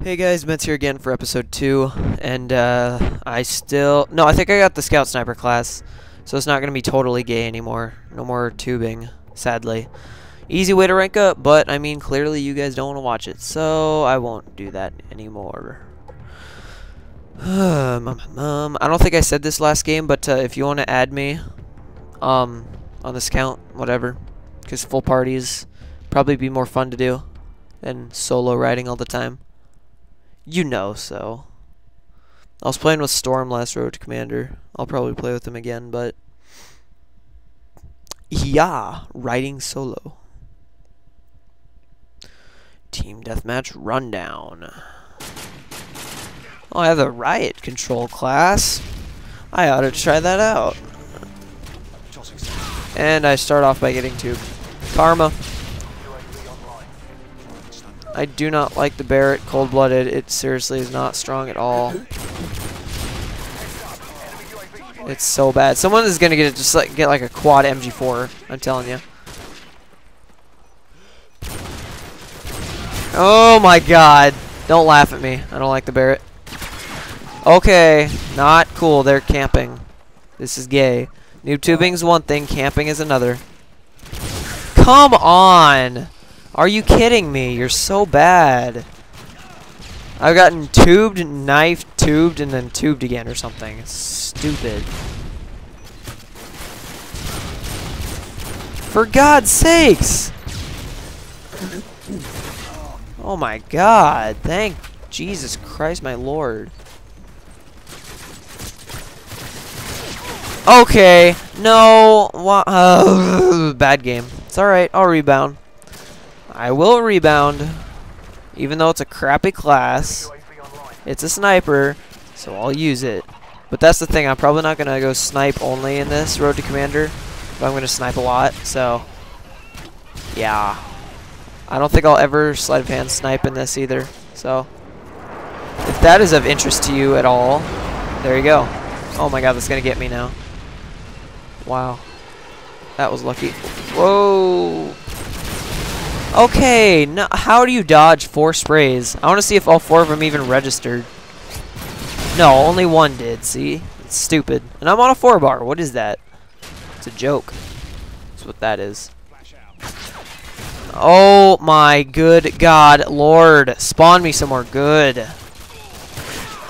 Hey guys, Mets here again for episode 2, and I think I got the Scout Sniper class, so it's not going to be totally gay anymore. No more tubing, sadly. Easy way to rank up, but I mean, clearly you guys don't want to watch it, so I won't do that anymore. I don't think I said this last game, but if you want to add me on this count, whatever, because full parties probably be more fun to do than solo riding all the time. You know, so. I was playing with Storm last road to Commander. I'll probably play with him again, but... yeah, riding solo. Team Deathmatch Rundown. Oh, I have the Riot Control class. I ought to try that out. And I start off by getting two. Karma. I do not like the Barrett cold-blooded. It seriously is not strong at all. It's so bad. Someone is gonna get it, just like get like a quad MG4. I'm telling you. Oh my God! Don't laugh at me. I don't like the Barrett. Okay, not cool. They're camping. This is gay. Noob tubing's one thing. Camping is another. Come on! Are you kidding me? You're so bad. I've gotten tubed, knifed, tubed, and then tubed again or something. It's stupid. For God's sakes! Oh my God. Thank Jesus Christ, my Lord. Okay. No. Bad game. It's alright. I'll rebound. I will rebound, even though it's a crappy class. It's a sniper, so I'll use it. But that's the thing, I'm probably not going to go snipe only in this Road to Commander, but I'm going to snipe a lot, so yeah. I don't think I'll ever sleight of hand snipe in this either, so if that is of interest to you at all, there you go. Oh my God, that's going to get me now. Wow. That was lucky. Whoa! Okay, no, how do you dodge 4 sprays? I want to see if all 4 of them even registered. No, only one did, see? It's stupid. And I'm on a 4-bar. What is that? It's a joke. That's what that is. Oh my good God, Lord. Spawn me somewhere good.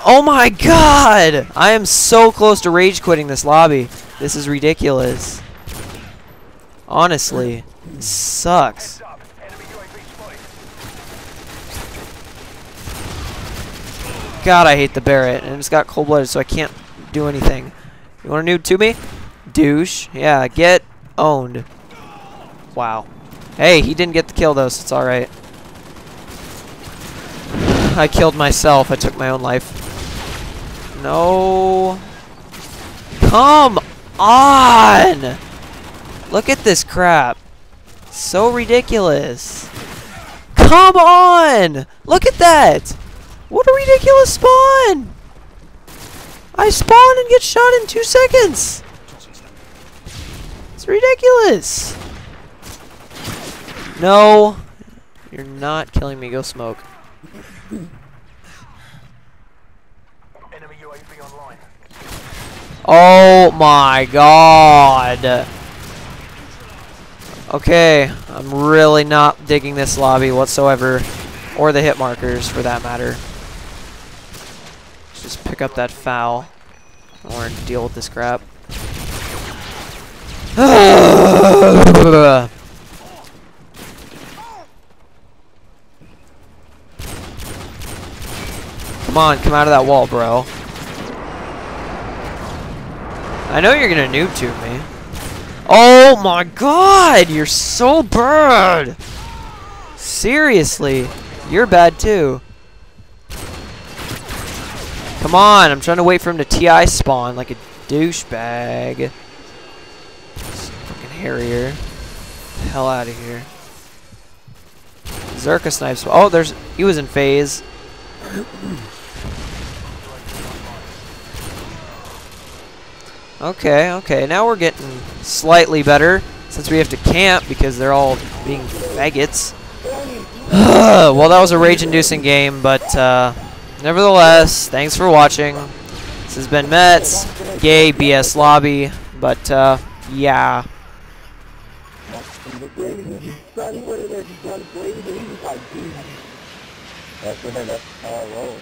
Oh my God! I am so close to rage quitting this lobby. This is ridiculous. Honestly, it sucks. God, I hate the Barrett, and it's got cold-blooded, so I can't do anything. You want a noob to me? Douche. Yeah, get owned. Wow. Hey, he didn't get the kill, though, so it's alright. I killed myself. I took my own life. No. Come on! Look at this crap. So ridiculous. Come on! Look at that! What a ridiculous spawn! I spawn and get shot in 2 seconds! It's ridiculous! No! You're not killing me, go smoke. Enemy UAV online. Oh my God! Okay, I'm really not digging this lobby whatsoever. Or the hit markers, for that matter. Just pick up that foul. I don't want to deal with this crap. Come on, come out of that wall, bro. I know you're gonna noob tube me. Oh my God, you're so bad! Seriously, you're bad too. Come on, I'm trying to wait for him to TI spawn like a douchebag. Fucking Harrier. Get the hell out of here. Zerka snipes. Oh, he was in phase. Okay, okay, now we're getting slightly better since we have to camp because they're all being faggots. Well, that was a rage-inducing game, but nevertheless, thanks for watching. This has been Mets, gay BS lobby, but yeah. That's what I roll.